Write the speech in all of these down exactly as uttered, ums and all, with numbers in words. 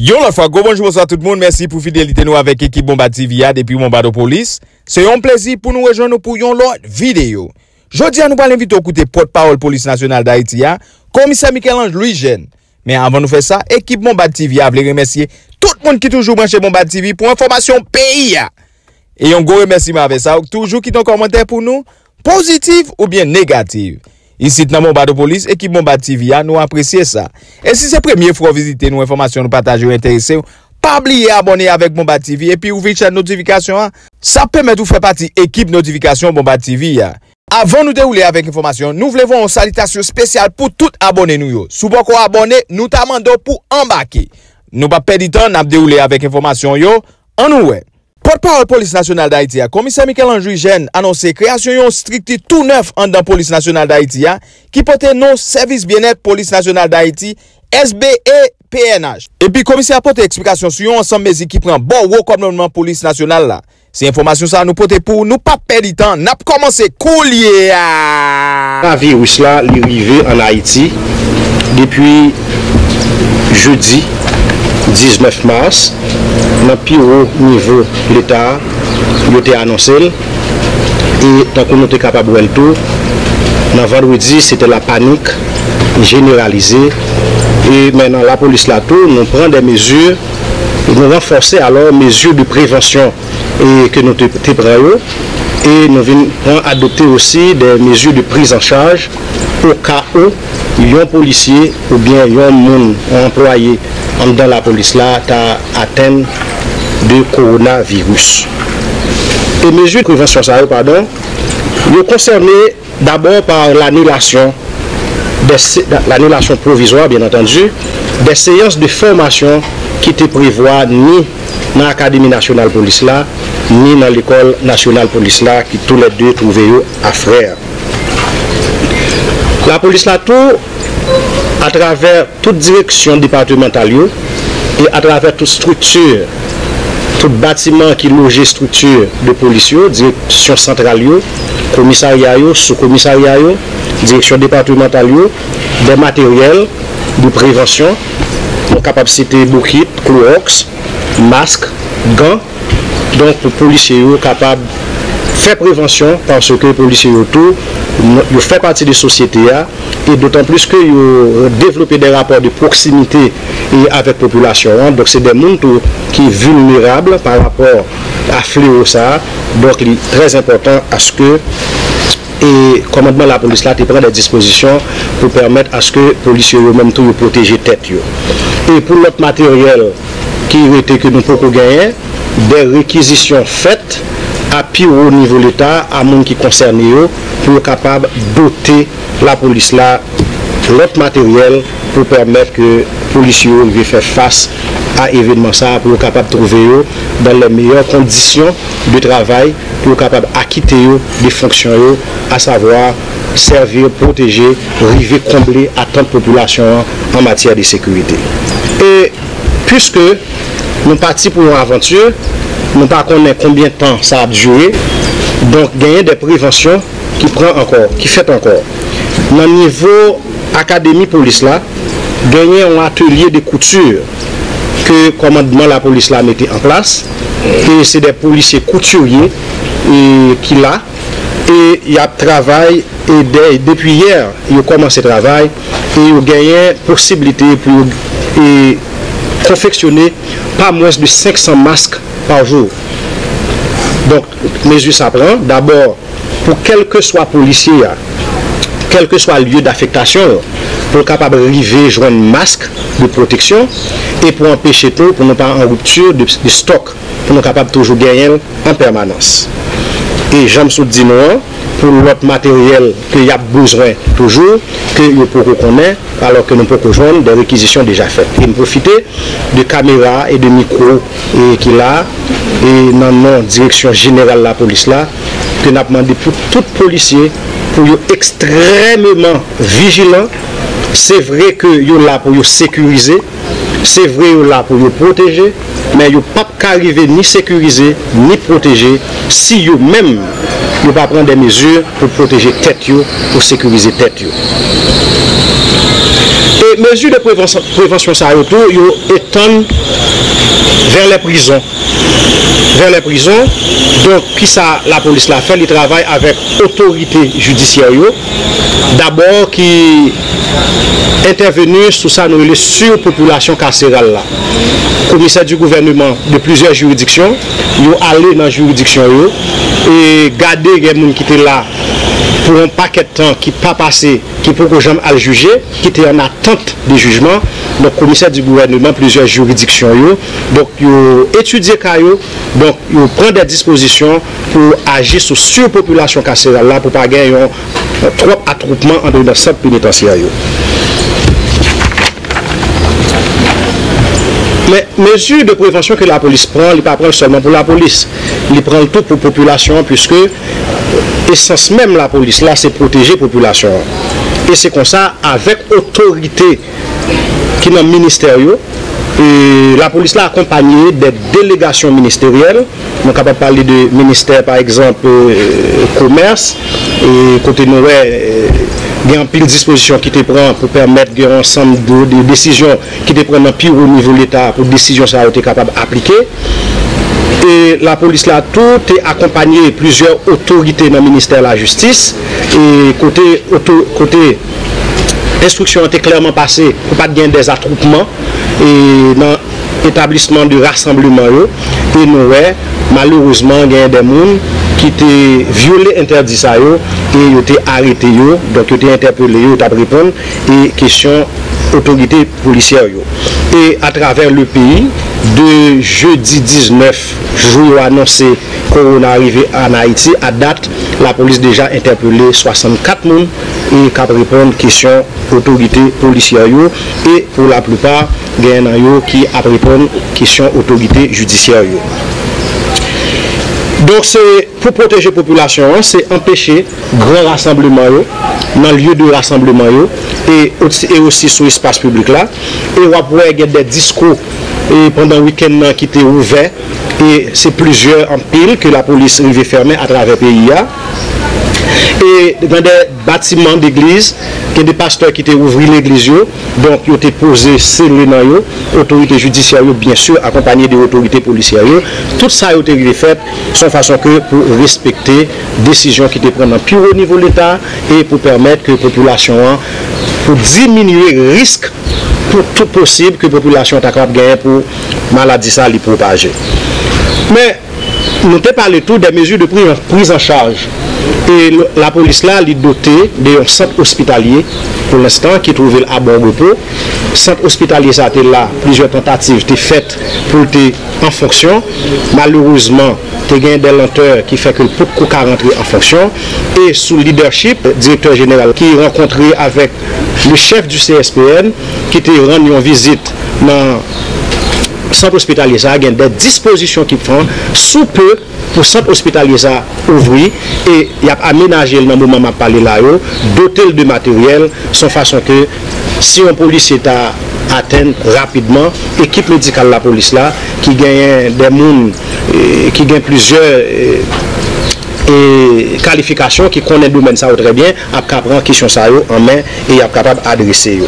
Yo la fois, bonjour à tout le monde. Merci pour fidélité nous avec l'équipe Bombati T V A depuis Bombati Police. C'est un plaisir pour nous rejoindre pour une autre vidéo. Jodi à nous parler vite au côté porte-parole police nationale d'Haïti, commissaire Michel-Ange Louis-Jean. Mais avant de nous faire ça, équipe Bombati T V A veut remercier tout le monde qui toujours branché Bombati T V pour information pays. Et on go remerciement avec ça, toujours qui ton commentaire pour nous, positif ou bien négatif. Ici, dans Bombati Police, équipe Bombati T V A, nous apprécions ça. Et si c'est la première fois que vous visitez nos informations, nous partagez ou intéressez, pas oublier abonner avec Bombati T V et puis ouvrir la notification. Ça permet de faire partie de l'équipe notification Bombati T V. Avant de dérouler avec l'information, nous voulons une salutation spéciale pour tout abonné nous. Sous beaucoup abonnés, nous t'amendons pour embarquer. Nous pas perdre de temps, nous dérouler avec l'information. En nous, porte-parole police nationale d'Haïti, commissaire Michel-Ange Louis-Jean annoncé création yon stricti tout neuf en dans police nationale d'Haïti qui porte non service bien-être police nationale d'Haïti S B E P N H. Et puis commissaire apporte explication sur yon ensemble mesures qui prend bon recommandement police nationale là. Ces informations ça nous porte pour nous pas perdre temps, n'a commencé coulier. La virus là est arrivé en Haïti depuis jeudi dix-neuf mars, dans le plus haut niveau de l'État, il a été annoncé. Et tant que nous sommes capables de faire le tour, dans vendredi, c'était la panique généralisée. Et maintenant, la police là tourne, nous prenons des mesures, nous renforçons alors les mesures de prévention et que nous prenons. Et nous avons adopté aussi des mesures de prise en charge au cas où il y a un policier ou bien il y a un employé dans la police là a atteint de coronavirus. Les mesures de prévention, pardon, nous concernées d'abord par l'annulation, l'annulation provisoire bien entendu, des séances de formation qui étaient prévues ni dans l'Académie nationale police là, ni dans l'école nationale police là, qui tous les deux trouvaient à frère. La police là tout, à travers toute direction départementale et à travers toute structure, tout bâtiment qui loge structure de police, direction centrale, commissariat, sous-commissariat, direction départementale, des matériels de prévention, nos capacités bouquet, clorox, masques, gants. Donc, les policiers sont capables de faire prévention parce que les policiers autour font partie de la société et d'autant plus que ont développé des rapports de proximité avec la population. Donc, c'est des mondes qui sont vulnérables par rapport à fléau ça. Donc, il est très important à ce que et commandement la police là, prend des dispositions pour permettre à ce que les policiers eux-mêmes protègent la tête. Et pour notre matériel qui était que nous pouvons gagner, des réquisitions faites à pire au niveau de l'État, à monde qui concerne eux, pour être capable de doter la police là, l'autre matériel, pour permettre que les policiers puissent faire face à événements ça, pour être capable de trouver eux dans les meilleures conditions de travail, pour être capable d'acquitter eux des fonctions eux, à savoir servir, protéger, arriver combler à tant de population en matière de sécurité. Et puisque nous partons pour une aventure, nous ne savons pas combien de temps ça a duré. Donc, il y a des préventions qui prend encore, qui fait encore. Dans le niveau académie police là, il y a un atelier de couture que le commandement de la police là mettait en place. Et c'est des policiers couturiers et, qui là. Et il y a travail et de, depuis hier, ils ont commencé le travail et ils ont gagné possibilité pour et, confectionner pas moins de cinq cents masques par jour. Donc, mesure ça prend. D'abord, pour quel que soit policier, quel que soit le lieu d'affectation, pour être capable de arriver, joindre masque de protection et pour empêcher tout, pour ne pas en rupture de, de stock, pour nous capable toujours gagner en permanence. Et j'aime soutenir pour l'autre matériel qu'il y a besoin toujours, que nous pouvons connaître, alors que nous pouvons rejoindre des réquisitions déjà faites. Et nous profiter de caméras et de micros qu'il a, et dans la direction générale de la police là, que nous avons demandé pour tout policier, pour être extrêmement vigilant. C'est vrai que nous sommes là pour sécuriser, c'est vrai que nous sommes là pour nous protéger, mais nous ne pouvons pas arriver ni sécuriser, ni protéger, si nous-mêmes nous ne pouvons pas prendre des mesures pour protéger tête, pour sécuriser tête. Et mesures de prévention, prévention ça autour, ils étendent vers les prisons. Vers les prisons, donc qui ça la police l'a fait, ils travaillent avec autorité judiciaire. D'abord qui intervenu sous ça nous les surpopulation carcérale là. Commissaire du gouvernement de plusieurs juridictions, ils sont allés dans la juridiction et garder les gens qui étaient là pour un paquet de temps qui pas passé, qui pour que jamais à le juger, qui était en attente de jugement. Donc commissaire du gouvernement, plusieurs juridictions yo, donc ils étudient caillou, donc ils prennent des dispositions pour agir sur surpopulation carcérale là pour pas gagner trop attroupement en dehors centre pénitentiaire. Mais mesures de prévention que la police prend, il ne prend pas seulement pour la police, il prend tout pour la population, puisque l'essence même de la police, là, c'est protéger la population. Et c'est comme ça, avec l'autorité qui est dans le ministère, et la police l'a accompagnée des délégations ministérielles. On est capable de parler de ministère, par exemple, euh, commerce, et côté Noël. Il y a une pile de dispositions qui te prend pour permettre un ensemble de, de décisions qui te prennent pire au niveau de l'État pour que les décisions soient capables d'appliquer. Et la police là tout est accompagnée plusieurs autorités dans le ministère de la Justice. Et côté, auto, côté instruction était clairement passée pour ne pas gagner des attroupements et dans l'établissement de rassemblement. Et nous, malheureusement, il y a des gens qui étaient violés, interdits ça, et ils étaient arrêtés, donc ils étaient interpellés, ils ont répondu, et question autorité policière. Et à travers le pays, de jeudi dix-neuf, jour annoncé qu'on est arrivé en Haïti, à date, la police déjà interpellé soixante-quatre personnes et qui répondent question autorité policière. Et pour la plupart, il y en a qui répondent question autorité judiciaire. Donc c'est pour protéger la population, c'est empêcher grand rassemblement dans le lieu de rassemblement et aussi, et aussi sur l'espace public là. Et on va pouvoir avoir des discours et pendant le week-end qui étaient ouverts. Et c'est plusieurs en pile que la police arrive fermer à travers le pays. Et dans des bâtiments d'église, il y a des pasteurs qui ont ouvert l'église, donc ils ont été posés scellés dans eux, autorités judiciaires, bien sûr, accompagnées des autorités policières. Tout ça a été fait de façon que pour respecter les décisions qui étaient prises au plus haut niveau de l'État et pour permettre que la population, pour diminuer le risque pour tout possible que la population soit capable de gagner pour la maladie ça les propager. Mais nous te parlons tout des mesures de prise en charge. Et la police là, elle est dotée d'un centre hospitalier, pour l'instant, qui est trouvé à bon repos. Le centre hospitalier, ça a été là, plusieurs tentatives étaient faites pour être en fonction. Malheureusement, il y a des lenteurs qui fait que le pot coca rentré en fonction. Et sous le leadership, le directeur général qui est rencontré avec le chef du C S P N, qui était rendu en visite dans le centre hospitalier, ça a des dispositions qui prend sous peu. Pour le centre hospitalier ça ouvrir et il y a aménagé le moment où je parle là, doter de matériel, de façon que si un policier est à atteindre rapidement, l'équipe médicale de la police là, qui gagne des mounes, qui gagne plusieurs et qualifications, qui connaît le domaine ça très bien, a capable prendre question ça en main et il est capable d'adresser.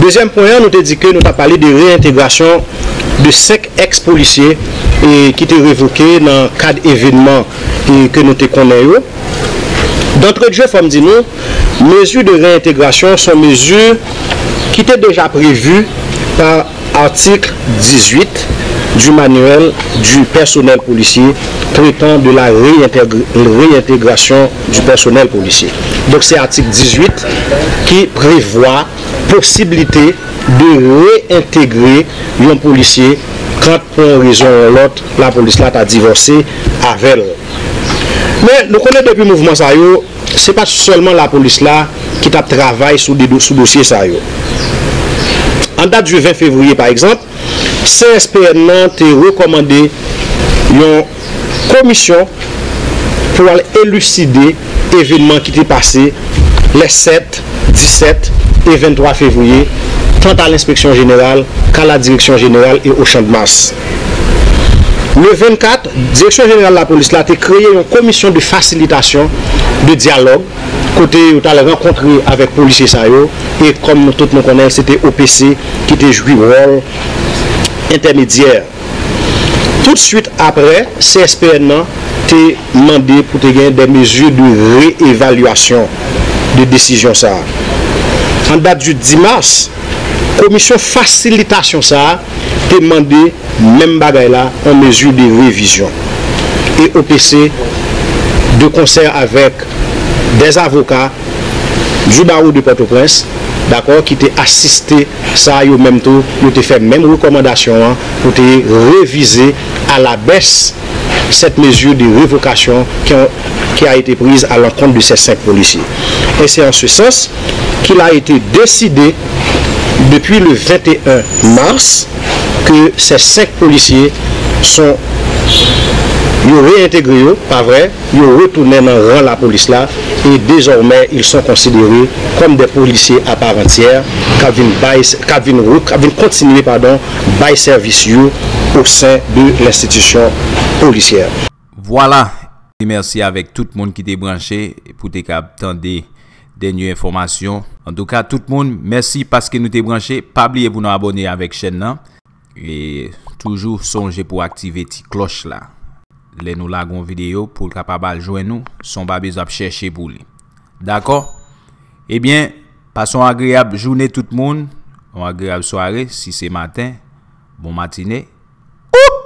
Deuxième point, nous te dit que nous avons parlé de réintégration de cinq ex-policiers et qui étaient révoqués dans le cadre d'événements que nous connaissons. D'entre deux, comme dit nous, mesures de réintégration sont mesures qui étaient déjà prévues par l'article dix-huit du manuel du personnel policier traitant de la réintégration du personnel policier. Donc c'est l'article dix-huit qui prévoit possibilité de réintégrer un policier quand pour une raison ou l'autre, la police a divorcé avec elle. Mais nous connaissons depuis le mouvement, ce n'est pas seulement la police là qui travaille sur des dossiers. En date du vingt février, par exemple, C S P N a recommandé une commission pour élucider l'événement qui était passé les sept, dix-sept et vingt-trois février, tant à l'inspection générale qu'à la direction générale et au champ de masse. Le vingt-quatre, la direction générale de la police a créé une commission de facilitation de dialogue côté où tu as rencontré avec les policiers, et comme nous tous nous connaissons, c'était O P C qui était joué rôle intermédiaire. Tout de suite après, C S P N t'est demandé pour te gagner des mesures de réévaluation de décision. Ça. En date du dix mars, la commission facilitation ça t'a demandé même bagaille là en mesure de révision. Et O P C, de concert avec des avocats du barreau de Port-au-Prince, d'accord, qui t'ont assisté ça au même temps, ils t'ont fait même recommandation hein, pour te réviser à la baisse cette mesure de révocation qui, ont, qui a été prise à l'encontre de ces cinq policiers. Et c'est en ce sens qu'il a été décidé depuis le vingt et un mars que ces cinq policiers sont réintégrés, pas vrai, ils retournent dans le rang de la police là, et désormais ils sont considérés comme des policiers à part entière qui vont continuer pardon, by service you au sein de l'institution policière. Voilà, et merci avec tout le monde qui est branché pour te capter dernières informations. En tout cas, tout le monde, merci parce que nous t'es branché. Pas oublier pour nous abonner avec chaîne là. Et toujours songer pour activer la cloche là. Les nous lagons vidéo pour capable joindre nous, son pas besoin chercher pour lui. D'accord? Eh bien, passons agréable journée tout le monde, une agréable soirée si c'est matin. Bon matinée. Oup!